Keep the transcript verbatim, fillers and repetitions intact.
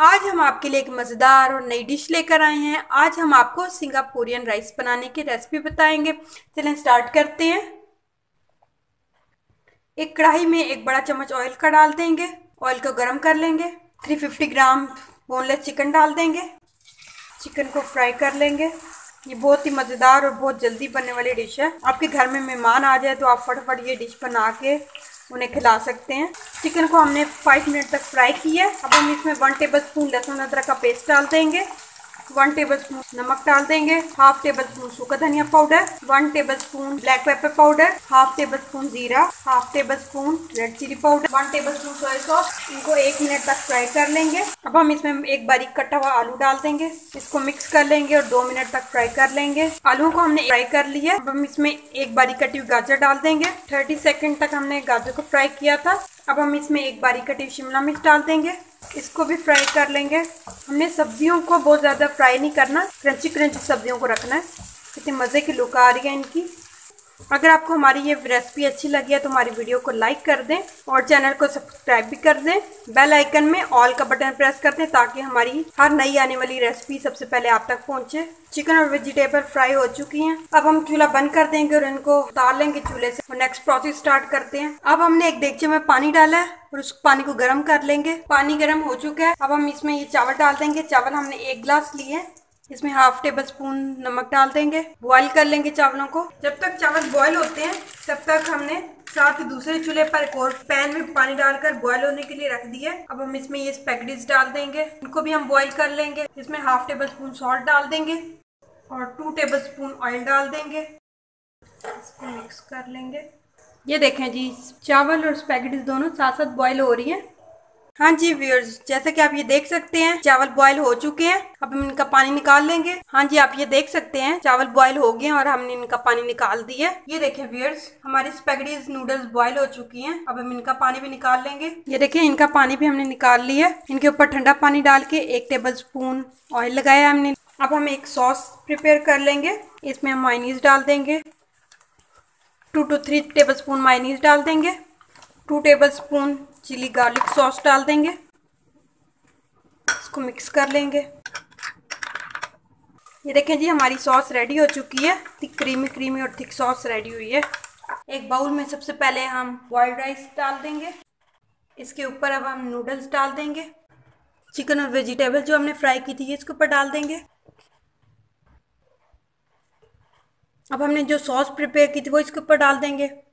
आज हम आपके लिए एक मज़ेदार और नई डिश लेकर आए हैं। आज हम आपको सिंगापुरियन राइस बनाने की रेसिपी बताएंगे। चलें स्टार्ट करते हैं। एक कढ़ाई में एक बड़ा चम्मच ऑयल का डाल देंगे। ऑयल को गर्म कर लेंगे। तीन सौ पचास ग्राम बोनलेस चिकन डाल देंगे। चिकन को फ्राई कर लेंगे। ये बहुत ही मज़ेदार और बहुत जल्दी बनने वाली डिश है। आपके घर में मेहमान आ जाए तो आप फटाफट ये डिश बना के उन्हें खिला सकते हैं। चिकन को हमने पाँच मिनट तक फ्राई किया है। अब हम इसमें वन टेबलस्पून लहसुन अदरक का पेस्ट डाल देंगे। वन टेबलस्पून नमक डाल देंगे। हाफ टेबलस्पून सूखा धनिया powder, one tablespoon black pepper powder, half tablespoon जीरा, half tablespoon red chilli powder, one tablespoon soya sauce. इनको एक मिनट तक फ्राई कर लेंगे। अब हम इसमें एक बारीक कटा हुआ आलू डाल देंगे। इसको मिक्स कर लेंगे और दो मिनट तक फ्राई कर लेंगे। आलू को हमने फ्राई कर लिया। अब हम इसमें एक बारीक कटी हुई गाजर डाल देंगे। थर्टी सेकेंड तक हमने गाजर को फ्राई किया था। अब हम इसमें एक बारीक कटी हुई शिमला मिर्च डाल देंगे। इसको भी फ्राई कर लेंगे। हमने सब्जियों को बहुत ज़्यादा फ्राई नहीं करना, क्रंची क्रंची सब्जियों को रखना है। कितने मज़े की लुक आ रही है इनकी। अगर आपको हमारी ये रेसिपी अच्छी लगी है तो हमारी वीडियो को लाइक कर दें और चैनल को सब्सक्राइब भी कर दें। बेल आइकन में ऑल का बटन प्रेस कर दें ताकि हमारी हर नई आने वाली रेसिपी सबसे पहले आप तक पहुंचे। चिकन और वेजिटेबल फ्राई हो चुकी हैं। अब हम चूल्हा बंद कर देंगे और इनको उतार लेंगे चूल्हे से और नेक्स्ट प्रोसेस स्टार्ट करते हैं। अब हमने एक देगचे में पानी डाला है और उस पानी को गर्म कर लेंगे। पानी गर्म हो चुका है। अब हम इसमें ये चावल डाल देंगे। चावल हमने एक गिलास लिए हैं। इसमें हाफ टेबल स्पून नमक डाल देंगे। बॉईल कर लेंगे चावलों को। जब तक चावल बॉईल होते हैं तब तक हमने साथ ही दूसरे चूल्हे पर एक और पैन में पानी डालकर बॉईल होने के लिए रख दिया। अब हम इसमें ये स्पैगेटीज डाल देंगे। इनको भी हम बॉईल कर लेंगे। इसमें हाफ टेबल स्पून सॉल्ट डाल देंगे और टू टेबल स्पून ऑयल डाल देंगे। इसको मिक्स कर लेंगे। ये देखें जी, चावल और स्पैगेटीज दोनों साथ साथ बॉईल हो रही है। हाँ जी व्यूअर्स, जैसे कि आप ये देख सकते हैं चावल बॉयल हो चुके हैं। अब हम इनका पानी निकाल लेंगे। हाँ जी, आप ये देख सकते हैं चावल बॉयल हो गए हैं और हमने इनका पानी निकाल दिया। ये देखें व्यूअर्स, हमारी स्पैगेटीज नूडल्स बॉयल हो चुकी हैं। अब हम इनका पानी भी निकाल लेंगे। ये देखें, इनका पानी भी हमने निकाल लिया। इनके ऊपर ठंडा पानी डाल के एक टेबल स्पून ऑयल लगाया हमने। अब हम एक सॉस प्रिपेयर कर लेंगे। इसमें हम मायोनीज डाल देंगे। Two two three tablespoon mayonnaise डाल देंगे। Two tablespoon chilli garlic sauce डाल देंगे। इसको मिक्स कर लेंगे। ये देखें जी, हमारी सॉस रेडी हो चुकी है। थिक क्रीमी क्रीमी और थिक सॉस रेडी हुई है। एक बाउल में सबसे पहले हम बॉइल्ड राइस डाल देंगे। इसके ऊपर अब हम नूडल्स डाल देंगे। चिकन और वेजिटेबल जो हमने फ्राई की थी इसके ऊपर डाल देंगे। अब हमने जो सॉस प्रिपेयर की थी वो इसके ऊपर डाल देंगे।